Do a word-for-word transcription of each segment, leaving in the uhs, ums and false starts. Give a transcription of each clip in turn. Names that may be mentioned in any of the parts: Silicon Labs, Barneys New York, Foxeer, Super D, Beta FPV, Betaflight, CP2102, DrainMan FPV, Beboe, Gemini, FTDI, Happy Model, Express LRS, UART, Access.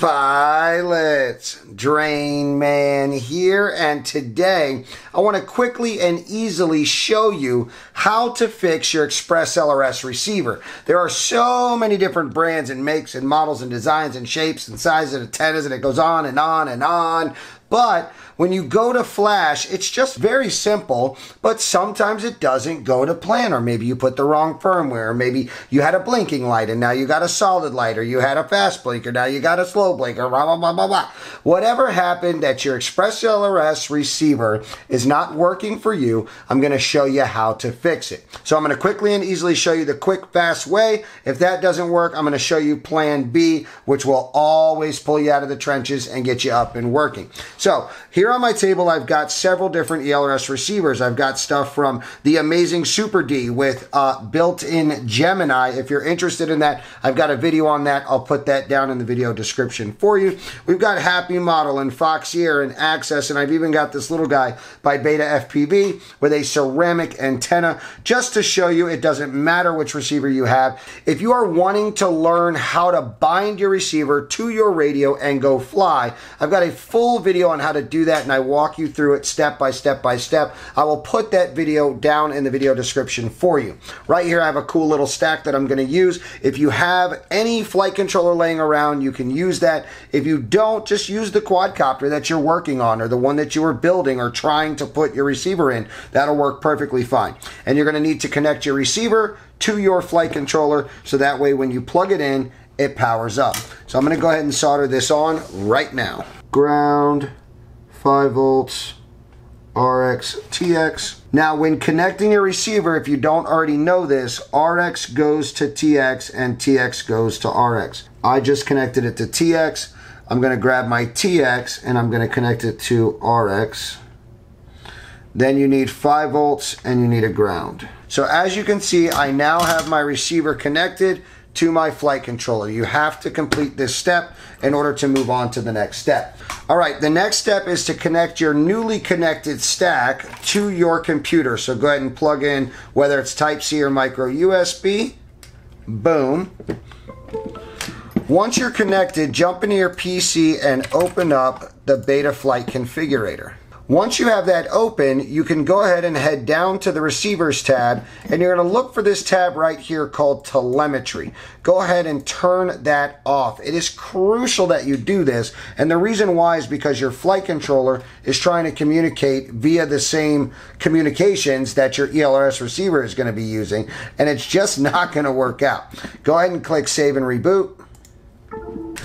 pilots, Drain Man here, and today I want to quickly and easily show you how to fix your Express L R S receiver. There are so many different brands and makes and models and designs and shapes and sizes and antennas, and it goes on and on and on. But when you go to flash, it's just very simple, but sometimes it doesn't go to plan, or maybe you put the wrong firmware, or maybe you had a blinking light and now you got a solid light, or you had a fast blinker, now you got a slow blinker, blah, blah, blah, blah, blah. Whatever happened that your Express L R S receiver is not working for you, I'm gonna show you how to fix it. So I'm gonna quickly and easily show you the quick, fast way. If that doesn't work, I'm gonna show you plan B, which will always pull you out of the trenches and get you up and working. So here on my table, I've got several different E L R S receivers. I've got stuff from the amazing Super D with uh, built-in Gemini. If you're interested in that, I've got a video on that. I'll put that down in the video description for you. We've got Happy Model and Foxeer and Access, and I've even got this little guy by Beta F P V with a ceramic antenna, just to show you it doesn't matter which receiver you have. If you are wanting to learn how to bind your receiver to your radio and go fly, I've got a full video on how to do that, and I walk you through it step by step by step. I will put that video down in the video description for you. Right here I have a cool little stack that I'm going to use. If you have any flight controller laying around, you can use that. If you don't, just use the quadcopter that you're working on, or the one that you were building or trying to put your receiver in. That'll work perfectly fine. And you're going to need to connect your receiver to your flight controller, so that way when you plug it in, it powers up. So I'm going to go ahead and solder this on right now. Ground, five volts, R X, T X. Now when connecting your receiver, if you don't already know this, R X goes to T X and T X goes to R X. I just connected it to T X. I'm going to grab my T X and I'm going to connect it to R X. Then you need five volts and you need a ground. So as you can see, I now have my receiver connected to my flight controller. You have to complete this step in order to move on to the next step. All right, the next step is to connect your newly connected stack to your computer. So go ahead and plug in, whether it's Type C or micro U S B. Boom. Once you're connected, jump into your P C and open up the Betaflight configurator. Once you have that open, you can go ahead and head down to the receivers tab, and you're going to look for this tab right here called telemetry. Go ahead and turn that off. It is crucial that you do this, and the reason why is because your flight controller is trying to communicate via the same communications that your E L R S receiver is going to be using, and it's just not going to work out. Go ahead and click save and reboot.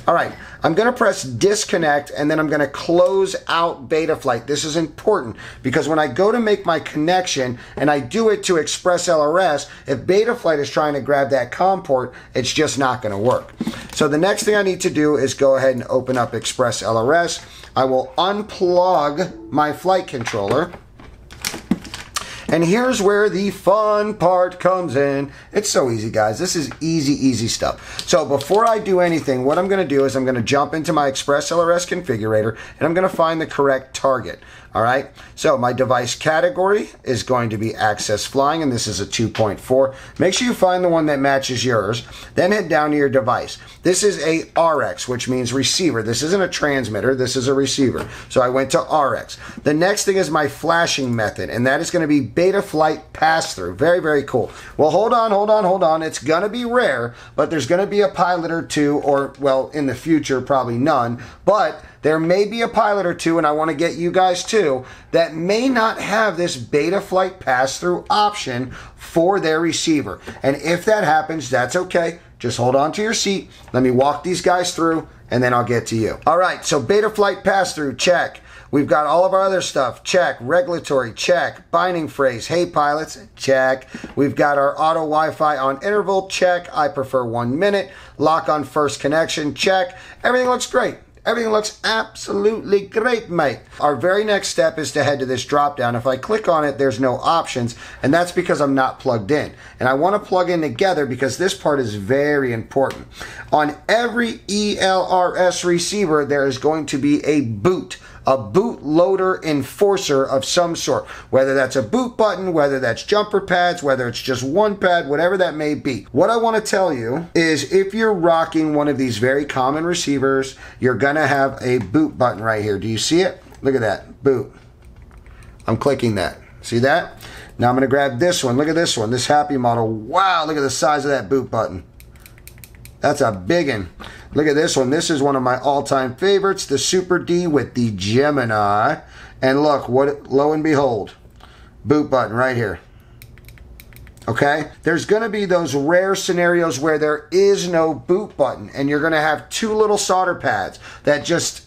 All right, I'm going to press disconnect, and then I'm going to close out Betaflight. This is important because when I go to make my connection and I do it to Express L R S, if Betaflight is trying to grab that COM port, it's just not going to work. So the next thing I need to do is go ahead and open up Express L R S. I will unplug my flight controller. And here's where the fun part comes in. It's so easy, guys. This is easy, easy stuff. So before I do anything, what I'm going to do is I'm going to jump into my Express L R S configurator, and I'm going to find the correct target. All right. So my device category is going to be Access Flying, and this is a two point four. Make sure you find the one that matches yours. Then head down to your device. This is a R X, which means receiver. This isn't a transmitter. This is a receiver. So I went to R X. The next thing is my flashing method, and that is going to be based Betaflight pass-through. Very, very cool. Well, hold on, hold on, hold on. It's going to be rare, but there's going to be a pilot or two, or, well, in the future, probably none. But there may be a pilot or two, and I want to get you guys too, that may not have this Betaflight pass-through option for their receiver. And if that happens, that's okay. Just hold on to your seat. Let me walk these guys through, and then I'll get to you. All right, so Betaflight pass-through, check. We've got all of our other stuff, check. Regulatory, check. Binding phrase, hey pilots, check. We've got our auto Wi-Fi on interval, check. I prefer one minute. Lock on first connection, check. Everything looks great. Everything looks absolutely great, mate. Our very next step is to head to this drop-down. If I click on it, there's no options, and that's because I'm not plugged in. And I want to plug in together because this part is very important. On every E L R S receiver, there is going to be a boot a bootloader enforcer of some sort, whether that's a boot button, whether that's jumper pads, whether it's just one pad, whatever that may be. What I want to tell you is if you're rocking one of these very common receivers, you're going to have a boot button right here. Do you see it? Look at that, boot. I'm clicking that. See that? Now I'm going to grab this one. Look at this one, this Happy Model. Wow, look at the size of that boot button. That's a big one. Look at this one. This is one of my all-time favorites, the Super D with the Gemini. And look, what, lo and behold, boot button right here. Okay? There's going to be those rare scenarios where there is no boot button, and you're going to have two little solder pads that just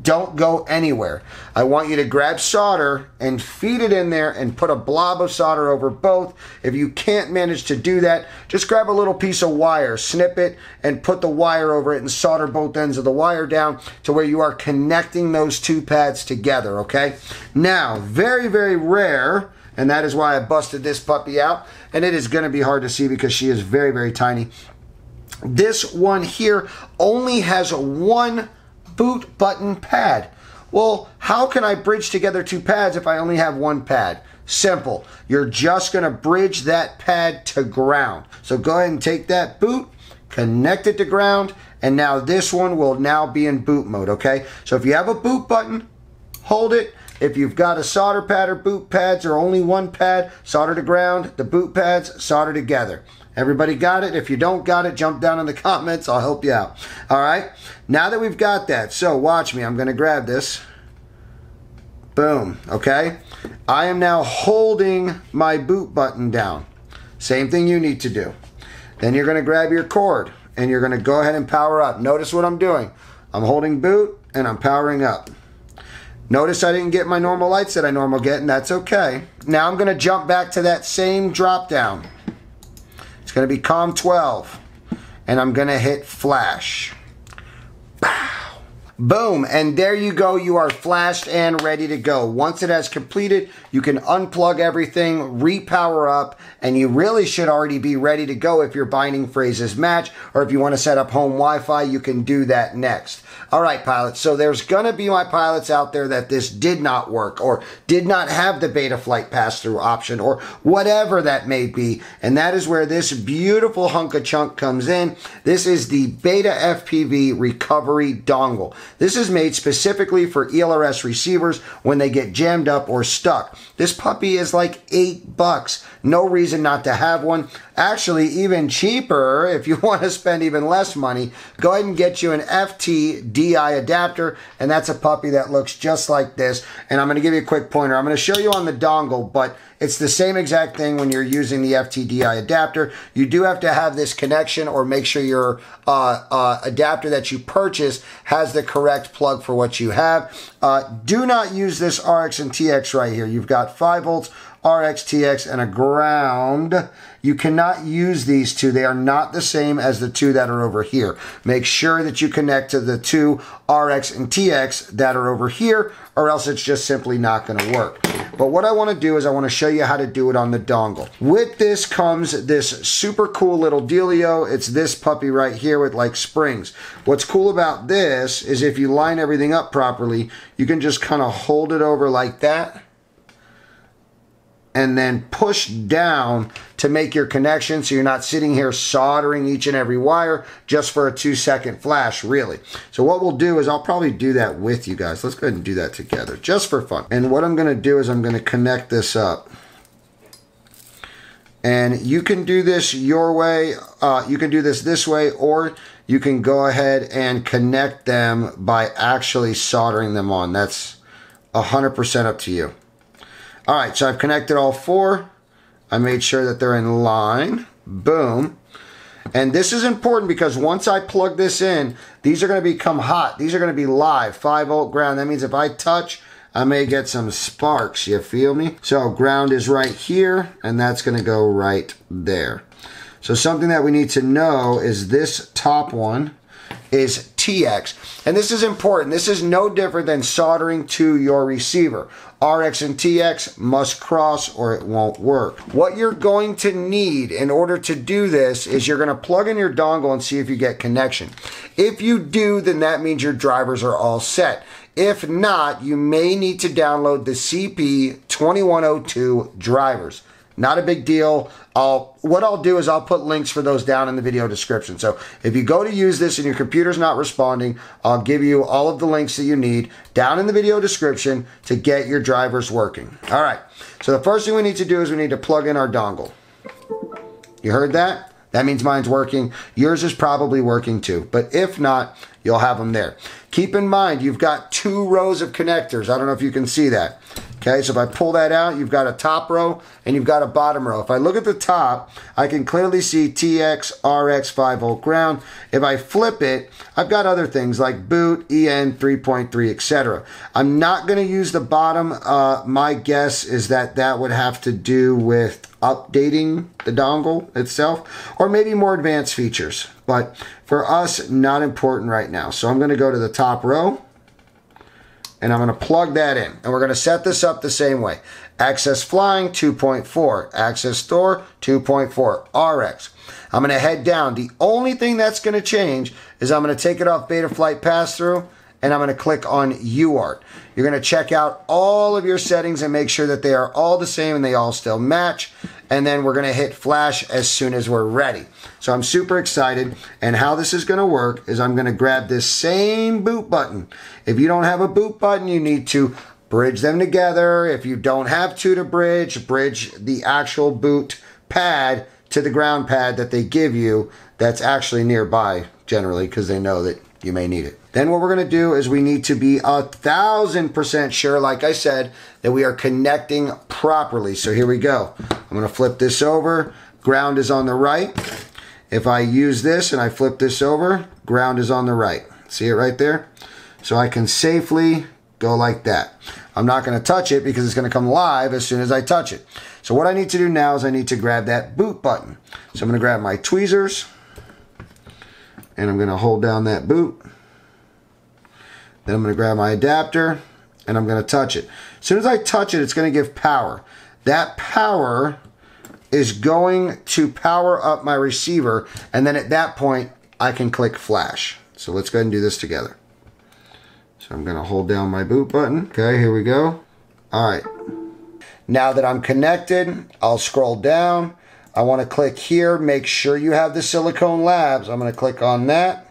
don't go anywhere. I want you to grab solder and feed it in there and put a blob of solder over both. If you can't manage to do that, just grab a little piece of wire, snip it, and put the wire over it and solder both ends of the wire down to where you are connecting those two pads together, okay? Now, very, very rare, and that is why I busted this puppy out, and it is going to be hard to see because she is very, very tiny. This one here only has one boot button pad. Well, how can I bridge together two pads if I only have one pad? Simple. You're just going to bridge that pad to ground. So go ahead and take that boot, connect it to ground, and now this one will now be in boot mode, okay? So if you have a boot button, hold it. If you've got a solder pad or boot pads or only one pad, solder to ground, the boot pads, solder together. Everybody got it? If you don't got it, jump down in the comments. I'll help you out. All right? Now that we've got that, so watch me. I'm going to grab this. Boom. Okay? I am now holding my boot button down. Same thing you need to do. Then you're going to grab your cord, and you're going to go ahead and power up. Notice what I'm doing. I'm holding boot, and I'm powering up. Notice I didn't get my normal lights that I normally get, and that's okay. Now I'm going to jump back to that same drop down. It's going to be COM twelve, and I'm going to hit flash. Bow. Boom, and there you go. You are flashed and ready to go. Once it has completed, you can unplug everything, repower up, and you really should already be ready to go if your binding phrases match, or if you want to set up home Wi-Fi, you can do that next. All right, pilots, so there's going to be my pilots out there that this did not work or did not have the Betaflight pass-through option or whatever that may be, and that is where this beautiful hunk of chunk comes in. This is the Beta F P V recovery dongle. This is made specifically for E L R S receivers when they get jammed up or stuck. This puppy is like eight bucks. No reason not to have one. Actually, even cheaper, if you want to spend even less money, go ahead and get you an F T D I adapter, and that's a puppy that looks just like this. And I'm going to give you a quick pointer. I'm going to show you on the dongle, but it's the same exact thing when you're using the F T D I adapter. You do have to have this connection or make sure your uh, uh, adapter that you purchase has the correct plug for what you have. Uh, do not use this R X and T X right here. You've got five volts. R X, T X, and a ground. You cannot use these two. They are not the same as the two that are over here. Make sure that you connect to the two R X and T X that are over here, or else it's just simply not going to work. But what I want to do is I want to show you how to do it on the dongle. With this comes this super cool little dealio. It's this puppy right here with like springs. What's cool about this is if you line everything up properly, you can just kind of hold it over like that, and then push down to make your connection so you're not sitting here soldering each and every wire just for a two second flash, really. So what we'll do is I'll probably do that with you guys. Let's go ahead and do that together just for fun. And what I'm gonna do is I'm gonna connect this up. And you can do this your way, uh, you can do this this way, or you can go ahead and connect them by actually soldering them on. That's one hundred percent up to you. All right, so I've connected all four. I made sure that they're in line. Boom. And this is important because once I plug this in, these are going to become hot. These are going to be live, five volt ground. That means if I touch, I may get some sparks. You feel me? So ground is right here, and that's going to go right there. So something that we need to know is this top one is T X. And this is important. This is no different than soldering to your receiver. R X and T X must cross or it won't work. What you're going to need in order to do this is you're going to plug in your dongle and see if you get connection. If you do, then that means your drivers are all set. If not, you may need to download the C P twenty-one oh two drivers. Not a big deal. I'll, what I'll do is I'll put links for those down in the video description. So if you go to use this and your computer's not responding, I'll give you all of the links that you need down in the video description to get your drivers working. All right, so the first thing we need to do is we need to plug in our dongle. You heard that? That means mine's working. Yours is probably working too, but if not, you'll have them there. Keep in mind, you've got two rows of connectors. I don't know if you can see that. Okay, so if I pull that out, you've got a top row and you've got a bottom row. If I look at the top, I can clearly see T X, R X, five volt ground. If I flip it, I've got other things like boot, E N, three point three, et cetera. I'm not going to use the bottom. Uh, my guess is that that would have to do with updating the dongle itself or maybe more advanced features. But for us, not important right now. So I'm going to go to the top row. And I'm going to plug that in. And we're going to set this up the same way. Access flying, two point four. Access store, two point four. R X. I'm going to head down. The only thing that's going to change is I'm going to take it off Betaflight pass-through. And I'm going to click on U A R T. You're going to check out all of your settings and make sure that they are all the same and they all still match. And then we're going to hit flash as soon as we're ready. So I'm super excited. And how this is going to work is I'm going to grab this same boot button. If you don't have a boot button, you need to bridge them together. If you don't have two to bridge, bridge the actual boot pad to the ground pad that they give you that's actually nearby generally because they know that you may need it. Then what we're going to do is we need to be a thousand percent sure, like I said, that we are connecting properly. So here we go. I'm going to flip this over. Ground is on the right. If I use this and I flip this over, ground is on the right. See it right there? So I can safely go like that. I'm not going to touch it because it's going to come live as soon as I touch it. So what I need to do now is I need to grab that boot button. So I'm going to grab my tweezers. And I'm going to hold down that boot. Then I'm going to grab my adapter and I'm going to touch it. As soon as I touch it, it's going to give power. That power is going to power up my receiver. And then at that point, I can click flash. So let's go ahead and do this together. So I'm going to hold down my boot button. Okay, here we go. All right. Now that I'm connected, I'll scroll down. I want to click here, make sure you have the Silicon Labs. I'm going to click on that,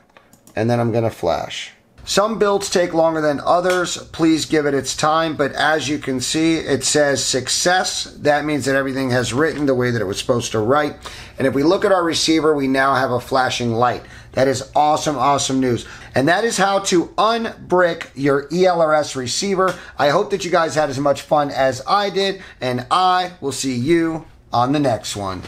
and then I'm going to flash. Some builds take longer than others. Please give it its time, but as you can see, it says success. That means that everything has written the way that it was supposed to write. And if we look at our receiver, we now have a flashing light. That is awesome, awesome news. And that is how to unbrick your E L R S receiver. I hope that you guys had as much fun as I did, and I will see you on the next one.